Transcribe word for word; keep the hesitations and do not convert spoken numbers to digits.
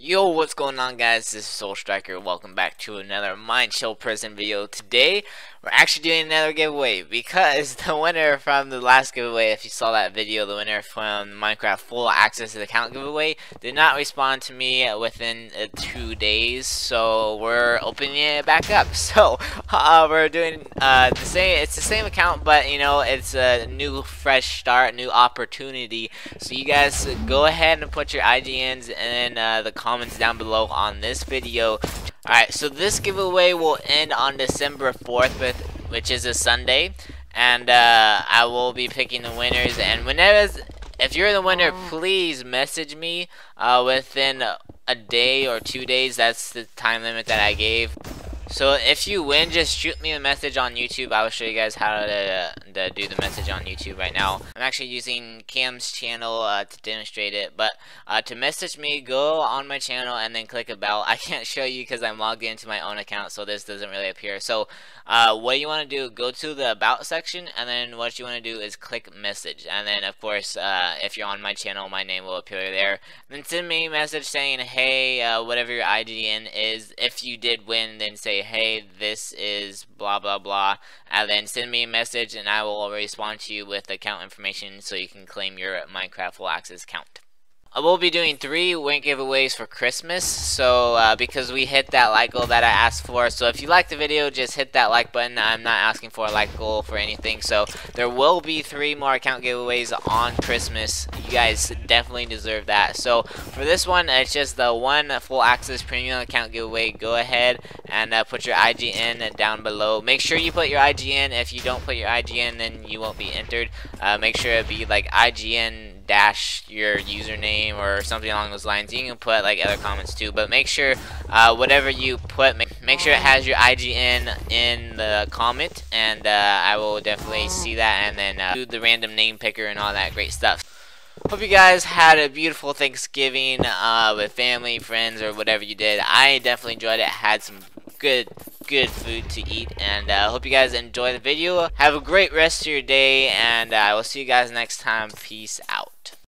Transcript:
Yo, what's going on, guys? This is Soul Striker. Welcome back to another MineChill prison video. Today, we're actually doing another giveaway because the winner from the last giveaway, if you saw that video, the winner from the Minecraft full access to the account giveaway did not respond to me within uh, two days. So we're opening it back up. So uh, we're doing uh, the same. It's the same account, but you know, it's a new, fresh start, new opportunity. So you guys go ahead and put your I G Ns in uh, the comments. comments down below on this video. Alright, so this giveaway will end on December fourth, with, which is a Sunday, and uh, I will be picking the winners. And whenever, if you're the winner, please message me uh, within a day or two days. That's the time limit that I gave. So if you win, just shoot me a message on YouTube. I will show you guys how to, uh, to do the message on YouTube right now. I'm actually using Cam's channel uh, to demonstrate it. But uh, to message me, go on my channel and then click a bell. I can't show you because I'm logged into my own account, so this doesn't really appear. So uh, what you want to do, go to the about section, and then what you want to do is click message. And then, of course, uh, if you're on my channel, my name will appear there. Then send me a message saying, hey, uh, whatever your I G N is, if you did win, then say, hey, this is blah blah blah, and then send me a message and I will respond to you with account information so you can claim your Minecraft full access account. I will be doing three win giveaways for Christmas, so uh, because we hit that like goal that I asked for. So if you like the video, just hit that like button. I'm not asking for a like goal for anything. So there will be three more account giveaways on Christmas. You guys definitely deserve that. So for this one, it's just the one full access premium account giveaway. Go ahead and uh, put your I G N down below. Make sure you put your I G N. If you don't put your I G N, then you won't be entered. Uh, make sure it be like I G N dash your username or something along those lines. You can put like other comments too, but make sure uh, whatever you put, make, make sure it has your I G N in the comment, and uh, I will definitely see that, and then uh, do the random name picker and all that great stuff. Hope you guys had a beautiful Thanksgiving uh, with family, friends, or whatever you did. I definitely enjoyed it. Had some good good food to eat, and I uh, hope you guys enjoy the video. Have a great rest of your day, and I uh, will see you guys next time. Peace out.